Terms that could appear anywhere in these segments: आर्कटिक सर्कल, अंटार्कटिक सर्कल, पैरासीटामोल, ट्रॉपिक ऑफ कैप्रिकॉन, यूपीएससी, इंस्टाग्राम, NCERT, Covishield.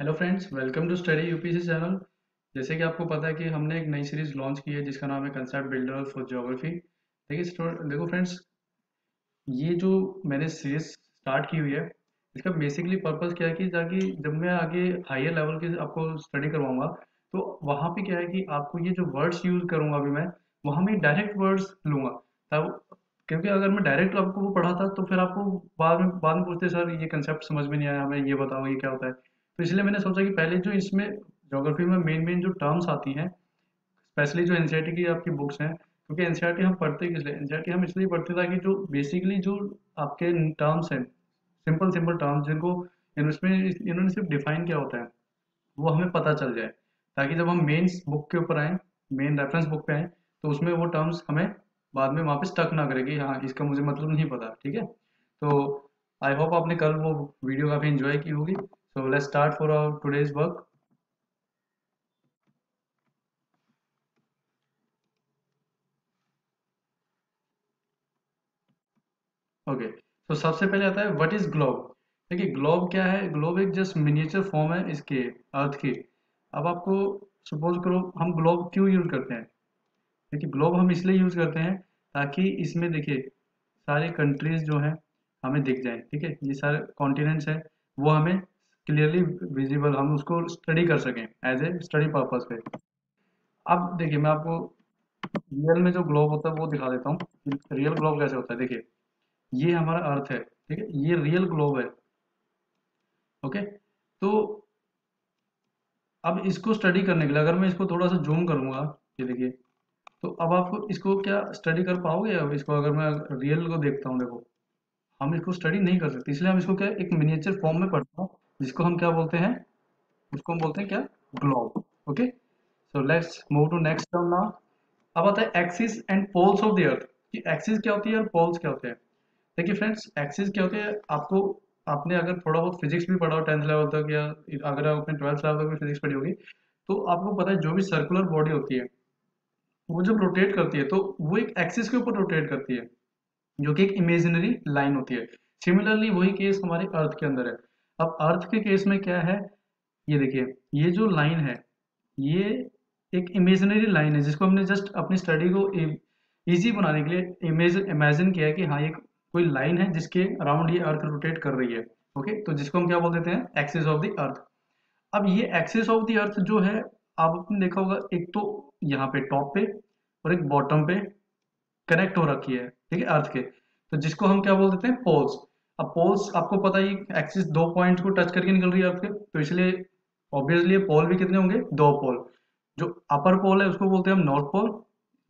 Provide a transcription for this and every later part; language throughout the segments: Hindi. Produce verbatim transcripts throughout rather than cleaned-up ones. Hello friends, welcome to study यूपीएससी channel. जैसे कि आपको पता है कि हमने एक नई सीरीज लॉन्च की है जिसका नाम है कंसेप्ट बिल्डर फॉर ज्योग्राफी। देखिए देखो फ्रेंड्स, ये जो मैंने सीरीज स्टार्ट की हुई है इसका बेसिकली पर्पस क्या है कि ताकि जब मैं आगे हायर लेवल की आपको स्टडी करवाऊँगा तो वहाँ पर क्या है कि आपको ये जो वर्ड्स यूज़ करूँगा अभी मैं वहाँ में डायरेक्ट वर्ड्स लूँगा, तब क्योंकि अगर मैं डायरेक्ट आपको वो पढ़ाता तो फिर आपको बाद में बाद में पूछते सर ये कंसेप्ट समझ में नहीं आया, हमें ये बताओ ये क्या होता है। तो इसलिए मैंने सोचा कि पहले जो इसमें ज्योग्राफी में मेन मेन जो टर्म्स आती हैं, स्पेशली जो एनसीईआरटी की आपकी बुक्स हैं, क्योंकि एनसीईआरटी हम पढ़ते किस लिए, एनसीईआरटी हम इसलिए पढ़ते ताकि जो बेसिकली जो आपके टर्म्स हैं, सिंपल सिंपल टर्म्स जिनको इसमें इन्होंने सिर्फ डिफाइन किया होता है वो हमें पता चल जाए, ताकि जब हम मेन बुक के ऊपर आएँ, मेन रेफरेंस बुक पर आएँ तो उसमें वो टर्म्स हमें बाद में वापस टक ना करेगी, हाँ इसका मुझे मतलब नहीं पता। ठीक है, तो आई होप आपने कल वो वीडियो काफ़ी इन्जॉय की होगी। So let's start for our today's work. Okay. तो so, सबसे पहले आता है व्हाट इज ग्लोब। देखिए ग्लोब क्या है, ग्लोब एक जस्ट मिनिएचर फॉर्म है इसके अर्थ की। अब आपको सपोज करो हम ग्लोब क्यों यूज करते हैं, देखिए ग्लोब हम इसलिए यूज करते हैं ताकि इसमें देखिए सारे कंट्रीज जो हैं हमें दिख जाएं। ठीक है, ये सारे कॉन्टिनेंट्स हैं वो हमें क्लियरली विजिबल, हम उसको स्टडी कर सकें एज ए स्टडी पर्पस पे। अब देखिए मैं आपको रियल में जो ग्लोब होता है वो दिखा देता हूँ, रियल ग्लोब कैसे होता है। देखिए ये हमारा अर्थ है, ठीक है, ये रियल ग्लोब है। ओके, तो अब इसको स्टडी करने के लिए अगर मैं इसको थोड़ा सा जूम करूँगा, ये देखिए, तो अब आपको इसको क्या स्टडी कर पाओगे। अब इसको अगर मैं रियल को देखता हूँ, देखो हम इसको स्टडी नहीं कर सकते, इसलिए हम इसको क्या एक मिनिएचर फॉर्म में पढ़ते हैं जिसको हम क्या बोलते हैं, उसको हम बोलते हैं क्या, globe. Okay, so let's move to next term now. अब आता है axis and poles of the earth, कि एक्सिस क्या होती है और पोल्स क्या होते हैं। देखिए फ्रेंड्स, एक्सिस क्या होती है, आपको आपने अगर थोड़ा बहुत फिजिक्स भी पढ़ा हो टेंथ लेवल तक, या अगर आपने ट्वेल्थ लेवल तक भी फिजिक्स पढ़ी होगी तो आपको पता है जो भी सर्कुलर बॉडी होती है वो जब रोटेट करती है तो वो एक एक्सिस के ऊपर रोटेट करती है जो कि एक इमेजिनरी लाइन होती है। सिमिलरली वही केस हमारे अर्थ के अंदर है। अब अर्थ के केस में क्या है, ये देखिए ये जो लाइन है ये एक इमेजिनरी लाइन है जिसको हमने जस्ट अपनी स्टडी को इजी बनाने के लिए इमेज इमेजिन किया है कि हाँ ये कोई लाइन है जिसके अराउंड ये अर्थ रोटेट कर रही है। ओके, तो जिसको हम क्या बोल देते हैं, एक्सिस ऑफ द अर्थ। अब ये एक्सिस ऑफ द अर्थ जो है आपने देखा होगा, एक तो यहाँ पे टॉप पे और एक बॉटम पे कनेक्ट हो रखी है, ठीक है, अर्थ के, तो जिसको हम क्या बोल देते हैं, पोल्स। अब पोल्स आपको पता है एक्सिस दो पॉइंट को टच करके निकल रही है आपके, तो इसलिए ऑब्वियसली पोल भी कितने होंगे, दो पोल। जो अपर पोल है उसको बोलते हैं हम नॉर्थ पोल,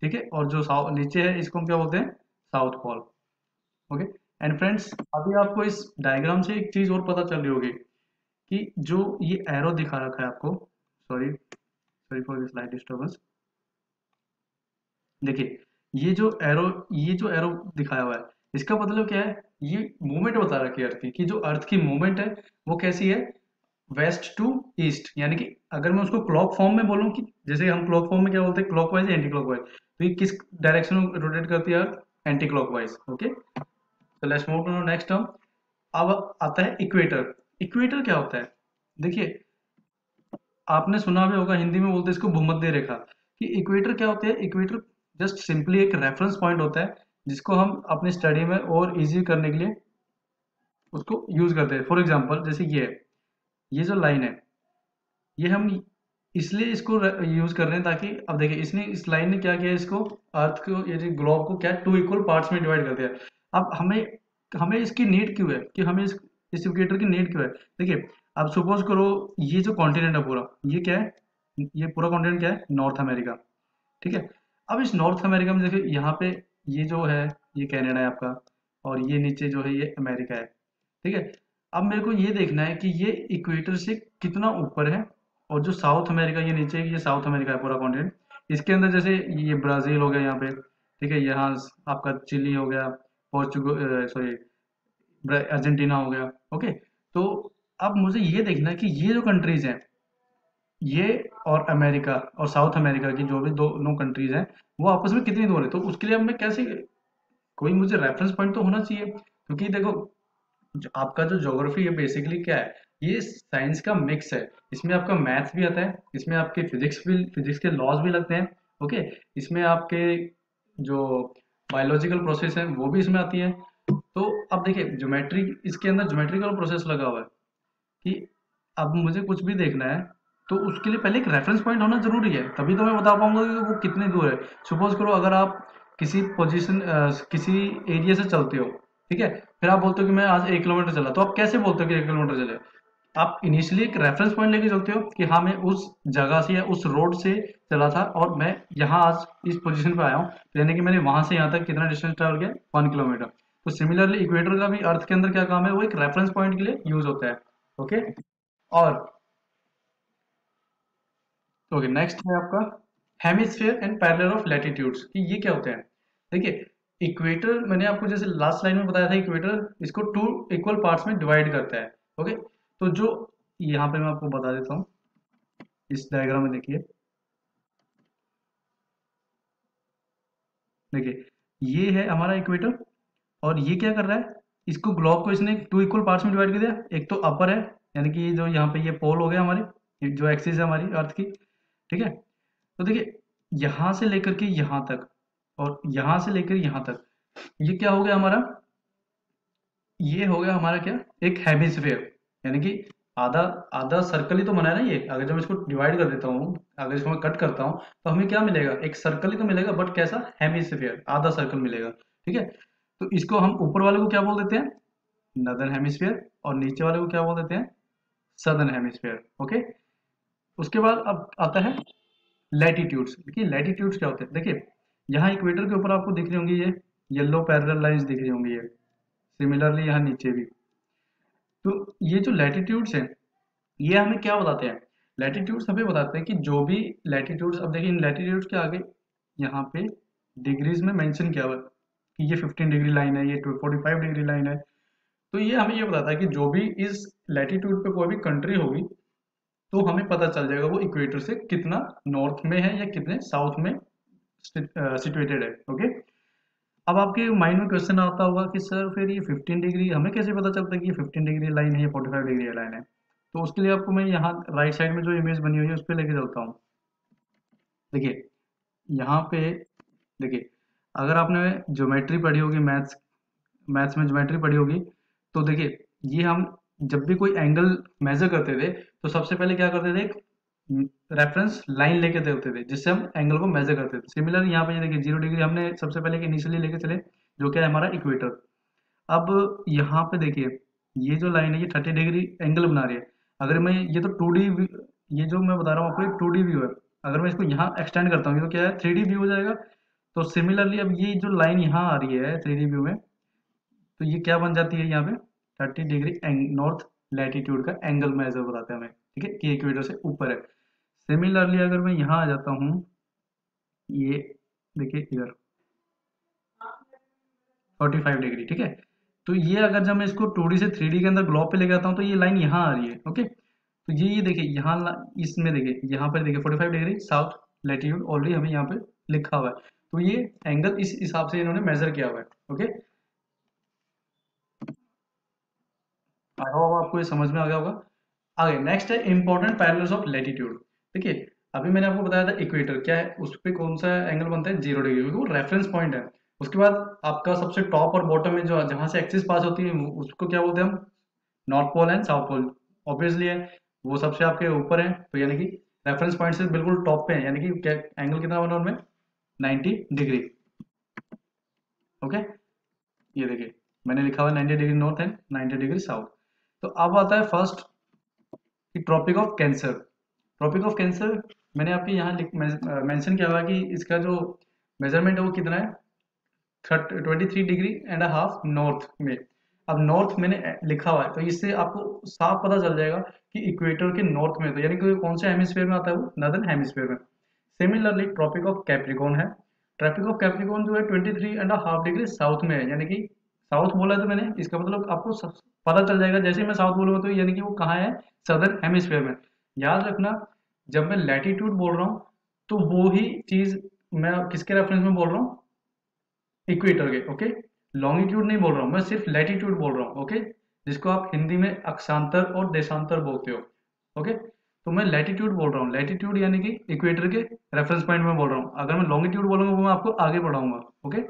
ठीक है, और जो साउथ नीचे है इसको हम क्या बोलते हैं, south pole. Okay, and friends अभी आपको इस डायग्राम से एक चीज और पता चल रही होगी कि जो ये एरो दिखा रखा है आपको, sorry sorry for this light disturbance. देखिए ये जो एरो ये जो एरो दिखाया हुआ है इसका मतलब क्या है, ये मूवमेंट बता रखी है अर्थ की, कि जो अर्थ की मूवमेंट है वो कैसी है, वेस्ट टू ईस्ट। यानी कि अगर मैं उसको क्लॉक फॉर्म में बोलूँ, कि जैसे हम क्लॉक फॉर्म में क्या बोलते हैं, clockwise anti clock wise, तो ये किस डायरेक्शन में रोटेट करती है earth, anti clock wise. Okay, तो let's move to next term. अब आता है इक्वेटर। इक्वेटर क्या होता है, देखिए आपने सुना भी होगा, हिंदी में बोलते हैं इसको भूमध्य रेखा। कि इक्वेटर क्या होता है, इक्वेटर जस्ट सिंपली एक रेफरेंस पॉइंट होता है जिसको हम अपनी स्टडी में और इजी करने के लिए उसको यूज करते हैं। फॉर एग्जांपल जैसे ये ये जो लाइन है ये हम इसलिए इसको यूज कर रहे हैं ताकि, अब देखिए इसने इस लाइन ने क्या किया, इसको अर्थ को ये जो ग्लोब को क्या टू इक्वल पार्ट्स में डिवाइड कर दिया। अब हमें हमें इसकी नीड क्यों है, कि हमें इस इक्वेटर की नीड क्यों है। देखिए अब सपोज करो ये जो कॉन्टिनेंट है पूरा, ये क्या है, ये पूरा कॉन्टिनेंट क्या है, नॉर्थ अमेरिका। ठीक है, अब इस नॉर्थ अमेरिका में देखिए यहाँ पे ये जो है ये कनाडा है आपका, और ये नीचे जो है ये अमेरिका है। ठीक है, अब मेरे को ये देखना है कि ये इक्वेटर से कितना ऊपर है, और जो साउथ अमेरिका ये नीचे है, ये साउथ अमेरिका है पूरा कॉन्टिनेंट, इसके अंदर जैसे ये ब्राज़ील हो गया यहाँ पे, ठीक है, यहाँ आपका चिली हो गया, पोर्चुगल सॉरी अर्जेंटीना हो गया। ओके, तो अब मुझे ये देखना है कि ये जो कंट्रीज हैं ये और अमेरिका और साउथ अमेरिका की जो भी दोनों कंट्रीज हैं वो आपस में कितनी दूर है, तो उसके लिए अब मैं कैसे, कोई मुझे रेफरेंस पॉइंट तो होना चाहिए। क्योंकि देखो जो आपका जो ज्योग्राफी है बेसिकली क्या है, ये साइंस का मिक्स है। इसमें आपका मैथ्स भी आता है, इसमें आपके फिजिक्स भी, फिजिक्स के लॉज भी लगते हैं, ओके। इसमें आपके जो बायोलॉजिकल प्रोसेस है वो भी इसमें आती है। तो अब देखिए ज्योमेट्री, इसके अंदर ज्योमेट्रिकल प्रोसेस लगा हुआ है कि अब मुझे कुछ भी देखना है तो उसके लिए पहले एक रेफरेंस पॉइंट होना जरूरी है, तभी तो मैं बता पाऊंगा कि वो कितने दूर है। सपोज करो अगर आप किसी पोजीशन किसी एरिया से चलते हो, ठीक है, फिर आप बोलते हो कि मैं आज एक किलोमीटर चला, तो आप कैसे बोलते हो कि एक किलोमीटर चले? आप इनिशियली एक रेफरेंस पॉइंट लेके चलते हो कि हाँ मैं उस जगह से या उस रोड से चला था और मैं यहाँ आज इस पोजीशन पे आया हूँ, यानी कि मैंने वहां से यहाँ तक कितना डिस्टेंस ट्रैवल किया, वन किलोमीटर। तो सिमिलरली इक्वेटर का भी अर्थ के अंदर क्या काम है, वो एक रेफरेंस पॉइंट के लिए यूज होता है, ओके। और ओके नेक्स्ट है आपका hemisphere and parallel of latitudes, कि ये क्या होते हैं। देखिए इक्वेटर, मैंने आपको जैसे लास्ट लाइन में बताया था, इक्वेटर इसको टू इक्वल पार्ट्स में डिवाइड करता है, ओके। तो जो यहाँ पे मैं आपको बता देता हूँ, इस डायग्राम में देखिए, देखिए ये है हमारा इक्वेटर और ये क्या कर रहा है, इसको ग्लोब को इसने टू इक्वल पार्ट्स में डिवाइड कर दिया। एक तो अपर है, यानी कि जो यहाँ पे ये पोल हो गया हमारी, जो एक्सिस है हमारी अर्थ की, ठीक है। तो देखिए यहाँ से लेकर के यहाँ तक और यहाँ से लेकर यहाँ तक, ये क्या हो गया हमारा, ये हो गया हमारा क्या, एक हेमिस्फीयर, यानी कि आधा आधा सर्कल ही तो बना है ना ये। अगर जब इसको डिवाइड कर देता हूँ, अगर इसको मैं कट करता हूँ तो हमें क्या मिलेगा, एक सर्कल ही तो मिलेगा, बट कैसा, हेमिस्फीयर, आधा सर्कल मिलेगा, ठीक है। तो इसको हम ऊपर वाले को क्या बोल देते हैं, नॉर्दर्न हेमिस्फीयर, और नीचे वाले को क्या बोल देते हैं, सदर्न हेमिस्फीयर, ओके। उसके बाद अब आता है लैटिट्यूड्स। देखिए लैटिट्यूड्स क्या होते हैं, देखिए यहाँ इक्वेटर के ऊपर आपको दिख रही होंगी ये येलो पैरेलल लाइंस दिख रही होंगी, ये सिमिलरली यहाँ नीचे भी। तो ये जो लैटिट्यूड्स हैं ये हमें क्या बताते हैं, लैटिट्यूड्स हमें बताते हैं कि जो भी लैटिट्यूड्स, अब देखिए इन लैटिट्यूड्स के आगे यहाँ पे डिग्रीज में मेंशन किया हुआ है कि ये फिफ्टीन डिग्री लाइन है, ये फोर्टी फाइव डिग्री लाइन है। तो ये हमें ये बताता है कि जो भी इस लैटिट्यूड पे कोई भी कंट्री होगी तो हमें पता चल जाएगा वो इक्वेटर से कितना नॉर्थ में है या कितने साउथ में सिचुएटेड है, ओके। अब आपके माइंड में क्वेश्चन आता होगा कि सर फिर ये फिफ्टीन डिग्री, हमें कैसे पता चलता है कि ये फिफ्टीन डिग्री लाइन है या फोर्टी फाइव डिग्री लाइन है? तो उसके लिए आपको मैं यहाँ राइट साइड में जो इमेज बनी हुई है उस पर लेके चलता हूँ। देखिए यहाँ पे, देखिए अगर आपने ज्योमेट्री पढ़ी होगी, मैथ्स मैथ्स में ज्योमेट्री पढ़ी होगी, तो देखिए ये हम जब भी कोई एंगल मेजर करते थे तो सबसे पहले क्या करते थे, एक रेफरेंस लाइन लेके देखते थे जिससे हम एंगल को मेजर करते थे। सिमिलर यहाँ पे देखिए जीरो डिग्री हमने सबसे पहले इनिशियली लेके चले, जो क्या है हमारा इक्वेटर। अब यहाँ पे देखिए ये जो लाइन है ये थर्टी डिग्री एंगल बना रही है। अगर मैं ये तो टू डी, ये जो मैं बता रहा हूँ आपको टू डी व्यू है, अगर मैं इसको यहाँ एक्सटेंड करता हूँ तो क्या है, थ्री डी व्यू हो जाएगा। तो सिमिलरली अब ये जो लाइन यहाँ आ रही है थ्री डी व्यू में, तो ये क्या बन जाती है, यहाँ पे थर्टी डिग्री नॉर्थ लैटिट्यूड का एंगल मेजर बताते हैं हमें, ठीक है, कि इक्वेटर से ऊपर है। सिमिलरली अगर मैं यहाँ आ जाता हूँ, ये देखिए इधर फोर्टी फाइव डिग्री, ठीक है। तो ये अगर जब मैं इसको टू डी से थ्री डी के अंदर ग्लोब पे लेके आता हूँ तो ये लाइन यहाँ आ रही है, ओके। तो ये ये देखिए यहाँ, इसमें देखिए यहाँ पर देखिए forty five degree south latitude already हमें यहाँ पे लिखा हुआ है। तो ये एंगल इस हिसाब से इन्होंने मेजर किया हुआ है, ओके। आई होप आपको ये समझ में आ गया होगा। आगे नेक्स्ट है इंपॉर्टेंट पैरेलल्स ऑफ लैटिट्यूड। देखिए अभी मैंने आपको बताया था इक्वेटर क्या है, उस पर कौन सा एंगल बनता है, जीरो डिग्री, क्योंकि वो रेफरेंस पॉइंट है। उसके बाद आपका सबसे टॉप और बॉटम में जो जहाँ से एक्सिस पास होती है उसको क्या बोलते हैं हम, north pole and south pole, obviously है वो सबसे आपके ऊपर है। तो यानी कि रेफरेंस पॉइंट से बिल्कुल टॉप पे है, यानी कि क्या एंगल कितना बना उनमें, नाइन्टी डिग्री, ओके। ये देखिए मैंने लिखा हुआ ninety degree north and ninety degree south. तो अब आता है first tropic of cancer. Tropic of cancer मैंने आपके यहाँ मेंशन किया हुआ कि इसका जो मेजरमेंट है वो कितना है, twenty three degree and half north में। अब नॉर्थ मैंने लिखा हुआ है तो इससे आपको साफ पता चल जाएगा कि इक्वेटर के नॉर्थ में, तो यानी कि कौन से हेमिस्फीयर में आता है, वो नॉर्दर्न हेमिस्फीयर में। सिमिलरली ट्रॉपिक ऑफ कैप्रिकॉन है, ट्रॉपिक ऑफ कैप्रिकॉन जो है twenty three and half degree south में है, यानी कि साउथ बोला तो मैंने, इसका मतलब आपको पता चल जाएगा जैसे मैं साउथ बोलूँगा तो यानी कि वो कहाँ है, सदर्न हेमिस्फीयर में। याद रखना जब मैं लैटिट्यूड बोल रहा हूँ तो वो ही चीज़ मैं किसके रेफरेंस में बोल रहा हूँ, इक्वेटर के, ओके। लॉन्गिट्यूड नहीं बोल रहा हूँ मैं, सिर्फ लैटिट्यूड बोल रहा हूँ, ओके। जिसको आप हिंदी में अक्षांतर और देशांतर बोलते हो। ओके, तो मैं लैटिट्यूड बोल रहा हूँ, लैटिट्यूड यानी कि इक्वेटर के रेफरेंस पॉइंट में बोल रहा हूँ। अगर मैं लॉन्गिट्यूड बोलूंगा वो मैं आपको आगे बढ़ाऊंगा। ओके,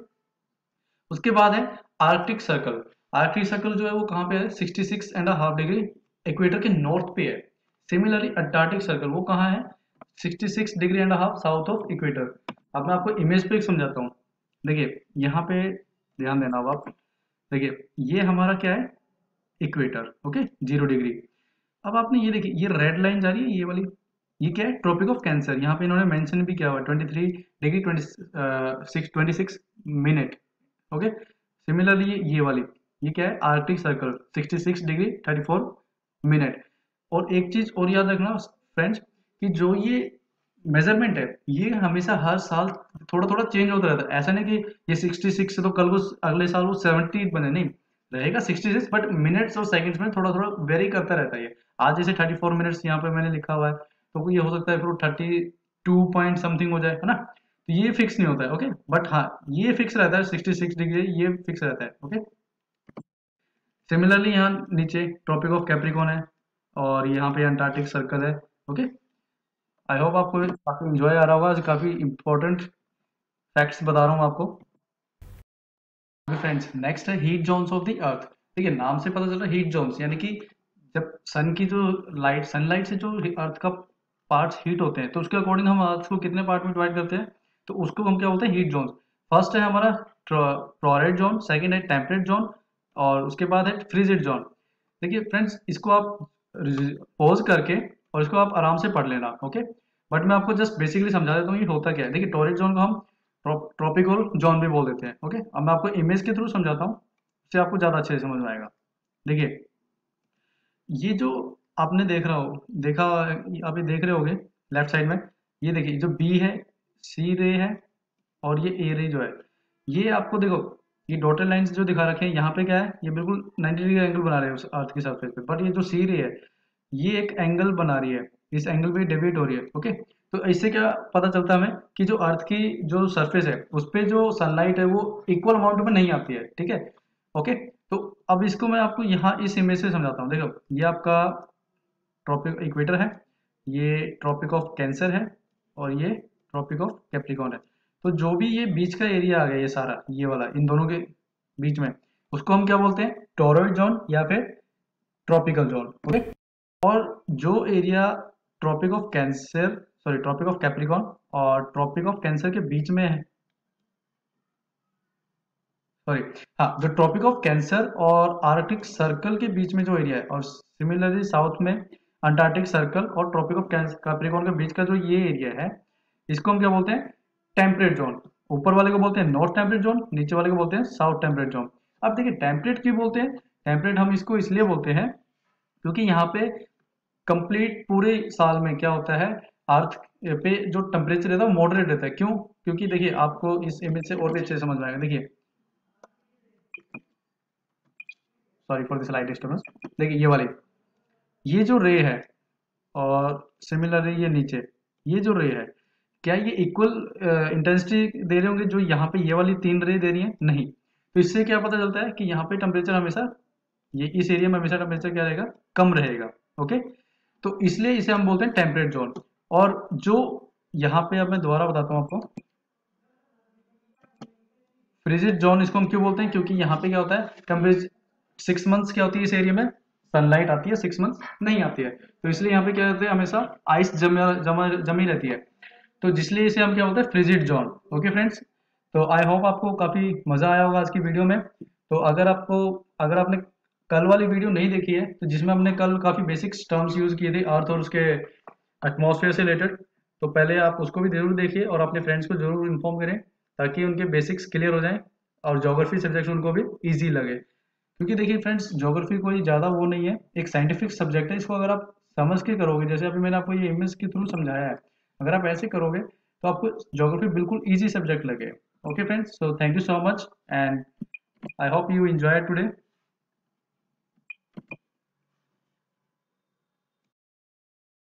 उसके बाद है आर्कटिक सर्कल। आर्कटिक सर्कल जो है वो कहाँ पे है, sixty six and half degree equator के नॉर्थ पे है। सिमिलरली अंटार्कटिक सर्कल वो कहाँ है, sixty six degree and half south of equator. अब मैं आपको इमेज पे समझाता हूँ, देखिए यहाँ पे ध्यान देना। अब आप देखिए ये हमारा क्या है, इक्वेटर। Okay, zero degree. अब आपने ये देखिए ये रेड लाइन जा रही है, ये वाली, ये क्या है, ट्रॉपिक ऑफ कैंसर। यहाँ पे इन्होंने मेंशन भी किया हुआ तेईस डिग्री छब्बीस मिनट। ओके, सिमिलरली ये ये वाली, ये क्या है, आर्कटिक सर्कल छियासठ डिग्री चौंतीस मिनट। और एक चीज और याद रखना फ्रेंड्स कि जो ये मेजरमेंट है ये हमेशा हर साल थोड़ा थोड़ा चेंज होता रहता है। ऐसा नहीं कि ये छियासठ से तो कल को अगले साल वो सत्तर बने, नहीं रहेगा छियासठ, बट मिनट्स और सेकंड्स में थोड़ा थोड़ा वेरी करता रहता है। आज जैसे चौंतीस मिनट्स यहाँ पे मैंने लिखा हुआ है तो ये हो सकता है फिर थर्टी टू पॉइंट समथिंग हो जाए, है ना। तो ये फिक्स नहीं होता है। ओके, बट हाँ ये फिक्स रहता है, छियासठ डिग्री ये फिक्स रहता है। ओके, सिमिलरली यहाँ नीचे ट्रॉपिक ऑफ कैप्रिकॉन है और यहाँ पे अंटार्कटिक सर्कल है। ओके, आई होप आपको काफी इंजॉय आ रहा होगा, आज काफी इंपॉर्टेंट फैक्ट्स बता रहा हूँ आपको फ्रेंड्स। नेक्स्ट है heat zones of the earth. ठीक है, नाम से पता चल रहा है हीट जोन्स, यानी कि जब सन की जो लाइट सनलाइट से जो अर्थ का पार्ट्स हीट होते हैं तो उसके अकॉर्डिंग हम अर्थ को कितने पार्ट में डिवाइड करते हैं, तो उसको हम क्या बोलते हैं, हीट जोन्स। फर्स्ट है हमारा टॉरेड जोन, सेकंड है टेम्परेट जोन और उसके बाद है फ्रीजिड जोन। देखिए फ्रेंड्स, इसको आप पॉज करके और इसको आप आराम से पढ़ लेना। ओके, बट मैं आपको जस्ट बेसिकली समझा देता हूँ ये होता क्या है। देखिए टॉरेड जोन को हम ट्रॉपिकल जोन भी बोल देते हैं। ओके, अब मैं आपको इमेज के थ्रू समझाता हूँ, इससे आपको ज्यादा अच्छे से समझ में आएगा। देखिए ये जो आपने देख रहा हो देखा आप ये देख रहे होगे लेफ्ट साइड में, ये देखिए जो बी है, सी रे है और ये ए रे जो है, ये आपको देखो ये डॉटेड लाइंस जो दिखा रखे हैं यहाँ पे क्या है, ये बिल्कुल नब्बे डिग्री एंगल बना रहे हैं उस अर्थ की सरफेस पे। बट ये जो सी रे है ये एक एंगल बना रही है, इस एंगल पे डेविएट हो रही है। ओके, तो इससे क्या पता चलता है हमें कि जो अर्थ की जो सरफेस है उस पे जो सनलाइट है वो इक्वल अमाउंट में नहीं आती है। ठीक है, ओके, तो अब इसको मैं आपको यहाँ इस इमेज से समझाता हूँ। देखो ये आपका ट्रॉपिक इक्वेटर है, ये ट्रॉपिक ऑफ कैंसर है और ये ट्रॉपिक ऑफ कैप्रिकॉन है। तो जो भी ये बीच का एरिया आ गया, ये सारा ये वाला इन दोनों के बीच में, उसको हम क्या बोलते हैं, टॉरॉइड जोन या फिर ट्रॉपिकल जोन। ओके, और जो area Tropic of Cancer sorry ट्रॉपिक ऑफ कैप्रिकॉन और ट्रॉपिक ऑफ कैंसर के बीच में है, सॉरी हाँ जो ट्रॉपिक ऑफ कैंसर और आर्कटिक सर्कल के बीच में जो एरिया है, और सिमिलरली साउथ में अंटार्कटिक सर्कल और ट्रॉपिक ऑफ कैप्रिकॉन के बीच का जो ये एरिया है, इसको हम क्या बोलते हैं, टेम्परेट जोन। ऊपर वाले को बोलते हैं नॉर्थ टेम्परेट जोन, नीचे वाले को बोलते हैं साउथ टेम्परेट जोन। अब देखिए टेम्परेट क्यों बोलते हैं, टेम्परेट हम इसको इसलिए बोलते हैं क्योंकि यहाँ पे कंप्लीट पूरे साल में क्या होता है, अर्थ पे जो टेम्परेचर रहता है मॉडरेट रहता है। क्यों, क्योंकि देखिए आपको इस इमेज से और भी अच्छे से समझ में आएगा। देखिए sorry for this light disturbance. देखिए ये वाली ये जो रे है और सिमिलरली ये नीचे ये जो रे है, क्या ये इक्वल इंटेंसिटी दे रहे होंगे जो यहाँ पे ये वाली तीन रे दे रही है, नहीं। तो इससे क्या पता चलता है कि यहाँ पे टेम्परेचर हमेशा ये इस एरिया में हमेशा टेम्परेचर क्या रहेगा, कम रहेगा। ओके, तो इसलिए इसे हम बोलते हैं टेम्परेट जोन। और जो यहाँ पे अब मैं दोबारा बताता हूँ आपको, फ्रीजिड जोन इसको हम क्यों बोलते हैं, क्योंकि यहाँ पे क्या होता है, टेम्परेचर सिक्स मंथ्स क्या होती है इस एरिया में, सनलाइट आती है, सिक्स मंथ्स नहीं आती है। तो इसलिए यहाँ पे क्या होता है, हमेशा आइस जमा जमा जमी रहती है, तो जिसलिए इसे हम क्या बोलते हैं, फ्रीजिड जोन। ओके फ्रेंड्स, तो आई होप आपको काफी मजा आया होगा आज की वीडियो में। तो अगर आपको अगर आपने कल वाली वीडियो नहीं देखी है तो जिसमें हमने कल काफी बेसिक टर्म्स यूज किए थे अर्थ और उसके एटमॉस्फेयर से रिलेटेड, तो पहले आप उसको भी जरूर देखिए और अपने फ्रेंड्स को जरूर इन्फॉर्म करें ताकि उनके बेसिक्स क्लियर हो जाएं और ज्योग्राफी सब्जेक्ट उनको भी इजी लगे। क्योंकि देखिए फ्रेंड्स, ज्योग्राफी कोई ज़्यादा वो नहीं है, एक साइंटिफिक सब्जेक्ट है। इसको अगर आप समझ के करोगे, जैसे अभी मैंने आपको ये इमेज के थ्रू समझाया है, अगर आप ऐसे करोगे तो आपको ज्योग्राफी बिल्कुल ईजी सब्जेक्ट लगे। Okay friends, so thank you so much and I hope you enjoy today.